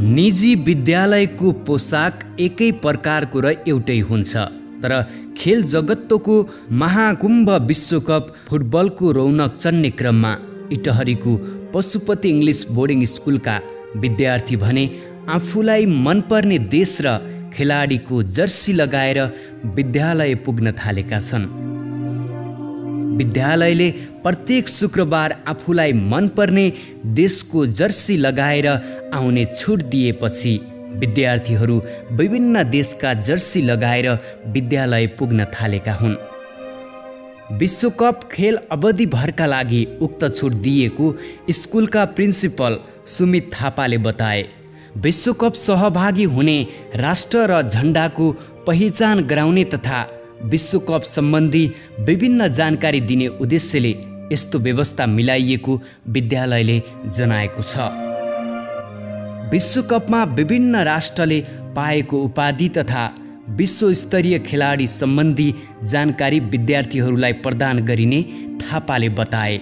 निजी विद्यालयको पोशाक एकै प्रकारको र एउटै हुन्छ, तर खेल जगतको महाकुम्भ विश्वकप फुटबलको रौनक चढ्ने क्रममा इटहरीको पशुपति इंग्लिश बोर्डिंग स्कूलका विद्यार्थी भने आफूलाई मनपर्ने देश र खेलाडीको जर्सी लगाएर विद्यालय पुग्न थालेका छन्। विद्यालयले प्रत्येक शुक्रबार आफूलाई मनपर्ने देशको जर्सी लगाएर आउने छुट दिएपछि विद्यार्थीहरू विभिन्न देशका जर्सी लगाएर विद्यालय पुग्न थालेका हुन्। विश्वकप खेल अवधिभरका लागि उक्त छुट दिएको स्कुलका प्रिन्सिपल सुमित थापाले बताए। विश्वकप सहभागी हुने राष्ट्र र झण्डाको पहिचान गराउने तथा विश्वकप सम्बन्धी विभिन्न जानकारी दिने उद्देश्यले यस्तो व्यवस्था मिलाइएको विद्यालयले जनाएको छ। विश्वकपमा विभिन्न राष्ट्रले पाएको उपाधि तथा विश्वस्तरीय खेलाडी सम्बन्धी जानकारी विद्यार्थीहरूलाई प्रदान गरिने थापाले बताए।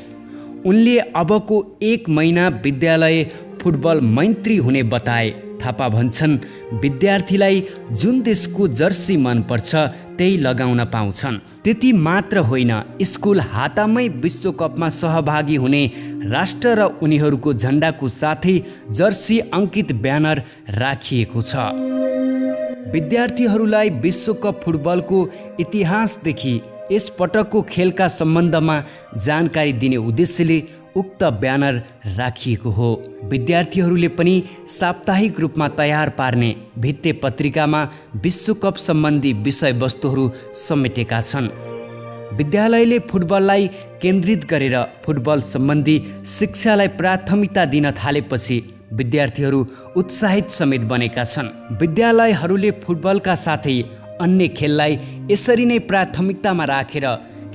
उनले अबको एक महिना विद्यालय फुटबल मैत्री हुने बताए। थापा भन्छन् विद्यार्थीलाई जुन देशको जर्सी मनपर्छ त्यही लगाउन पाउँछन्। त्यति मात्र होइन, स्कुल हातामै विश्वकपमा सहभागी हुने राष्ट्र र उनीहरूको झण्डाको साथै जर्सी अङ्कित ब्यानर राखिएको छ। विद्यार्थीहरूलाई विश्वकप फुटबलको इतिहासदेखि यस पटकको खेलका सम्बन्धमा जानकारी दिने उद्देश्यले उक्त ब्यानर राखिएको हो। विद्यार्थीहरूले पनि साप्ताहिक रूपमा तयार पार्ने भित्ते पत्रिकामा विश्वकप सम्बन्धी विषयवस्तुहरू समेटेका छन्। विद्यालयले फुटबललाई केन्द्रित गरेर फुटबल सम्बन्धी शिक्षालाई प्राथमिकता दिन थालेपछि विद्यार्थीहरू उत्साहित समेत बनेका छन्। विद्यालयहरूले फुटबलका साथै अन्य खेललाई यसरी नै प्राथमिकतामा राखेर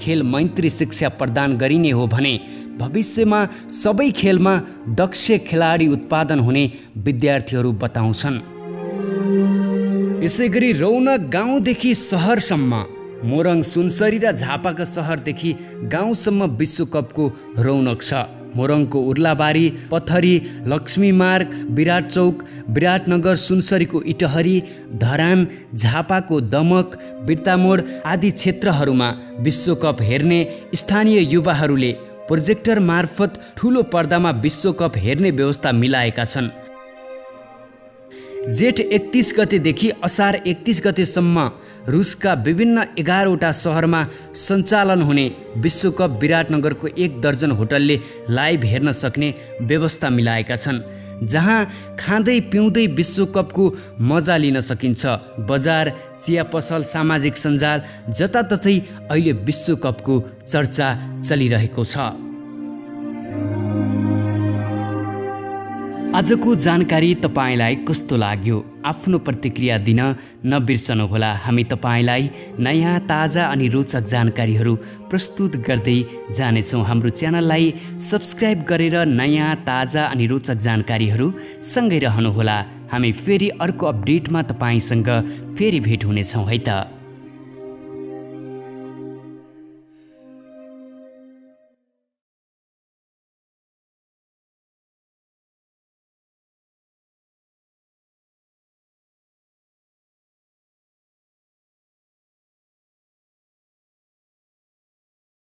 खेल मैत्री शिक्षा प्रदान गरिने हो भने भविष्यमा सबै खेलमा दक्ष खेलाडी उत्पादन हुने विद्यार्थीहरू बताउँछन्। यसैगरी रौनक गाउँदेखि सहरसम्म, मोरङ सुनसरी र झापाका सहरदेखि गाउँसम्म विश्वकपको रौनक छ। मोरङको उर्लाबारी, पथरी, लक्ष्मीमार्ग, विराट चौक, विराटनगर, सुनसरीको इटहरी, धरान, झापाको दमक, बिर्तामोड आदि क्षेत्रहरूमा विश्वकप हेर्ने स्थानीय युवाहरूले प्रोजेक्टर मार्फत ठुलो पर्दामा विश्वकप हेर्ने व्यवस्था मिलाएका छन्। जेठ 31 गतेदेखि असार 31 गतेसम्म रुसका विभिन्न 11वटा सहरमा सञ्चालन हुने विश्वकप विराटनगरको 1 दर्जन होटलले लाइभ हेर्न सक्ने व्यवस्था मिलाएका छन्, जहाँ खाँदै पिउँदै विश्वकपको मजा लिन सकिन्छ। बजार, चिया पसल, सामाजिक सञ्जाल जताततै अहिले विश्वकपको चर्चा चलिरहेको छ। आजको जानकारी तपाईलाई कस्तो लाग्यो? आफ्नो प्रतिक्रिया दिन नबिर्सनुहोला। हामी तपाईलाई नयाँ, ताजा अनि रोचक जानकारीहरू प्रस्तुत गर्दै जानेछौँ। हाम्रो च्यानललाई सब्स्क्राइब गरेर नयाँ, ताजा अनि रोचक जानकारीहरू सँगै रहनुहोला। हामी फेरि अर्को अपडेटमा तपाईसँग फेरि भेट हुनेछौँ है त।